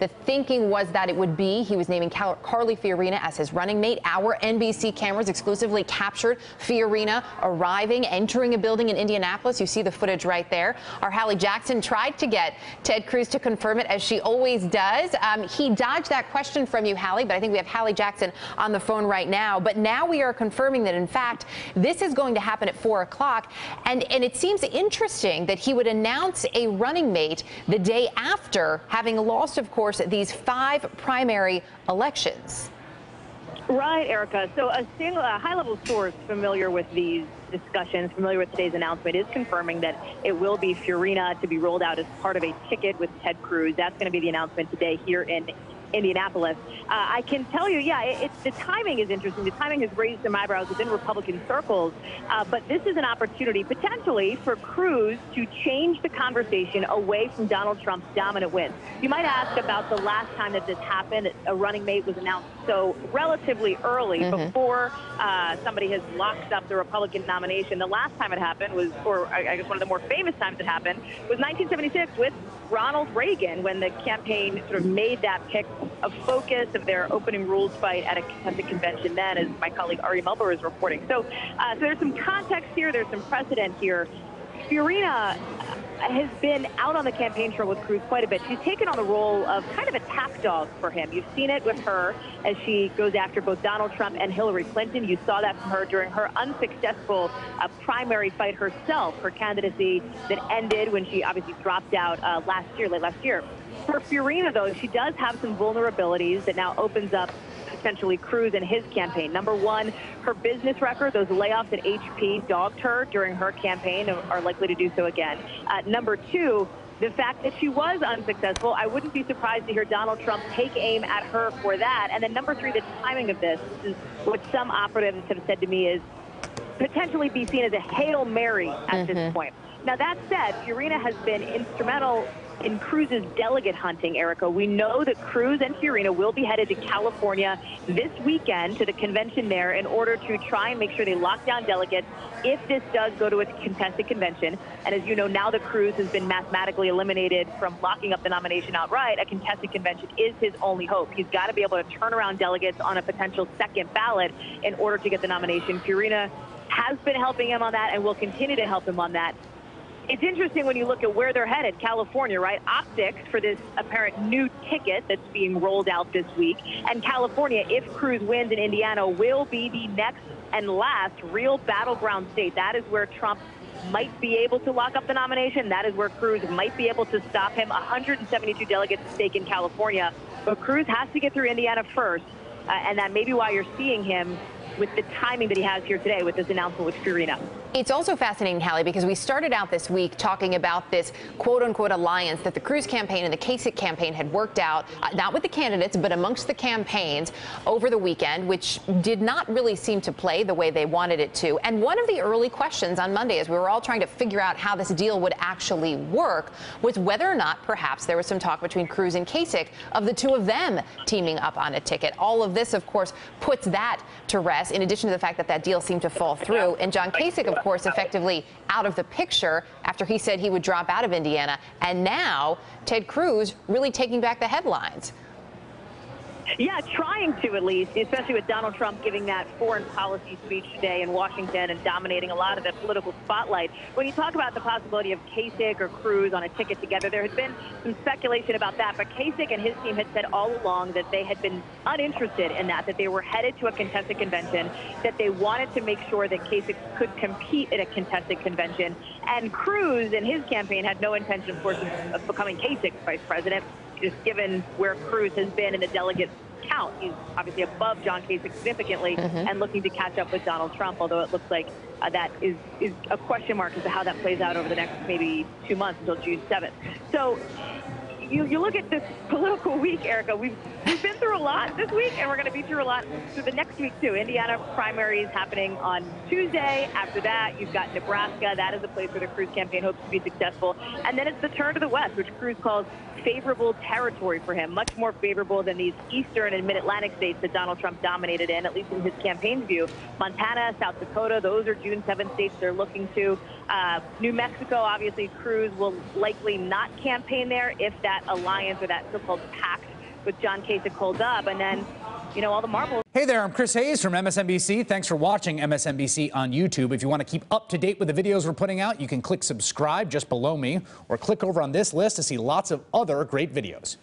The thinking was that it would be. He was naming Carly Fiorina as his running mate. Our NBC cameras exclusively captured Fiorina arriving, entering a building in Indianapolis. You see the footage right there. Our Hallie Jackson tried to get Ted Cruz to confirm it, as she always does. He dodged that question from you, Hallie, but I think we have Hallie Jackson on the phone right now. But now we are confirming that, in fact, this is going to happen at 4 o'clock. And it seems interesting that he would announce a running mate the day after having lost, of course, these 5 primary elections. Right, Erica. So a high-level source familiar with these discussions, familiar with today's announcement, is confirming that it will be Fiorina to be rolled out as part of a ticket with Ted Cruz. That's going to be the announcement today here in Indianapolis. I can tell you, yeah, the timing is interesting. The timing has raised some eyebrows within Republican circles, but this is an opportunity potentially for Cruz to change the conversation away from Donald Trump's dominant win. You might ask about the last time that this happened. A running mate was announced so relatively early, before somebody has locked up the Republican nomination. The last time it happened was, or I guess one of the more famous times it happened, was 1976 with Ronald Reagan, when the campaign sort of made that pick a focus of their opening rules fight at a Kentucky convention then, as my colleague Ari Melber is reporting. So there's some context here. There's some precedent here. Fiorina has been out on the campaign trail with Cruz quite a bit. She's taken on the role of kind of a tap dog for him. You've seen it with her as she goes after both Donald Trump and Hillary Clinton. You saw that from her during her unsuccessful primary fight herself, her candidacy that ended when she obviously dropped out late last year. For Fiorina, though, she does have some vulnerabilities that now opens up essentially Cruz and his campaign. Number one, her business record. Those layoffs at HP dogged her during her campaign and are likely to do so again. Number two, the fact that she was unsuccessful. I wouldn't be surprised to hear Donald Trump take aim at her for that. And then number three, the timing of this. This is what some operatives have said to me is potentially be seen as a Hail Mary at this point. Now, that said, Fiorina has been instrumental in Cruz's delegate hunting, Erica. We know that Cruz and Fiorina will be headed to California this weekend to the convention there in order to try and make sure they lock down delegates if this does go to a contested convention. And as you know, now that Cruz has been mathematically eliminated from locking up the nomination outright, a contested convention is his only hope. He's got to be able to turn around delegates on a potential second ballot in order to get the nomination. Fiorina has been helping him on that and will continue to help him on that. It's interesting when you look at where they're headed, California, right? Optics for this apparent new ticket that's being rolled out this week. And California, if Cruz wins in Indiana, will be the next and last real battleground state. That is where Trump might be able to lock up the nomination. That is where Cruz might be able to stop him. 172 delegates at stake in California. But Cruz has to get through Indiana first, and that may be why you're seeing him with the timing that he has here today with this announcement with Fiorina. It's also fascinating, Hallie, because we started out this week talking about this quote-unquote alliance that the Cruz campaign and the Kasich campaign had worked out, not with the candidates, but amongst the campaigns over the weekend, which did not really seem to play the way they wanted it to. And one of the early questions on Monday, as we were all trying to figure out how this deal would actually work, was whether or not perhaps there was some talk between Cruz and Kasich of the two of them teaming up on a ticket. All of this, of course, puts that to rest, in addition to the fact that that deal seemed to fall through. And John Kasich, of course, effectively out of the picture after he said he would drop out of Indiana. And now Ted Cruz really taking back the headlines. Yeah, trying to, at least, especially with Donald Trump giving that foreign policy speech today in Washington and dominating a lot of the political spotlight. When you talk about the possibility of Kasich or Cruz on a ticket together, there had been some speculation about that, but Kasich and his team had said all along that they had been uninterested in that they were headed to a contested convention, that they wanted to make sure that Kasich could compete at a contested convention. And Cruz and his campaign had no intention, of course, of becoming Kasich's vice president, just given where Cruz has been in the delegate count. He's obviously above John Kasich significantly and looking to catch up with Donald Trump, although it looks like that is a question mark as to how that plays out over the next maybe 2 months until June 7th. So you look at this political week, Erica. We've been through a lot this week, and we're going to be through a lot through the next week, too. Indiana primaries happening on Tuesday. After that, you've got Nebraska. That is a place where the Cruz campaign hopes to be successful. And then it's the turn to the West, which Cruz calls favorable territory for him, much more favorable than these eastern and mid-Atlantic states that Donald Trump dominated in, at least in his campaign view. Montana, South Dakota, those are June 7th states they're looking to. New Mexico, obviously, Cruz will likely not campaign there if that that alliance or that so-called pact with John Kasich holds up. And then, you know, all the marbles. Hey there, I'm Chris Hayes from MSNBC. Thanks for watching MSNBC on YouTube. If you want to keep up to date with the videos we're putting out, you can click subscribe just below me or click over on this list to see lots of other great videos.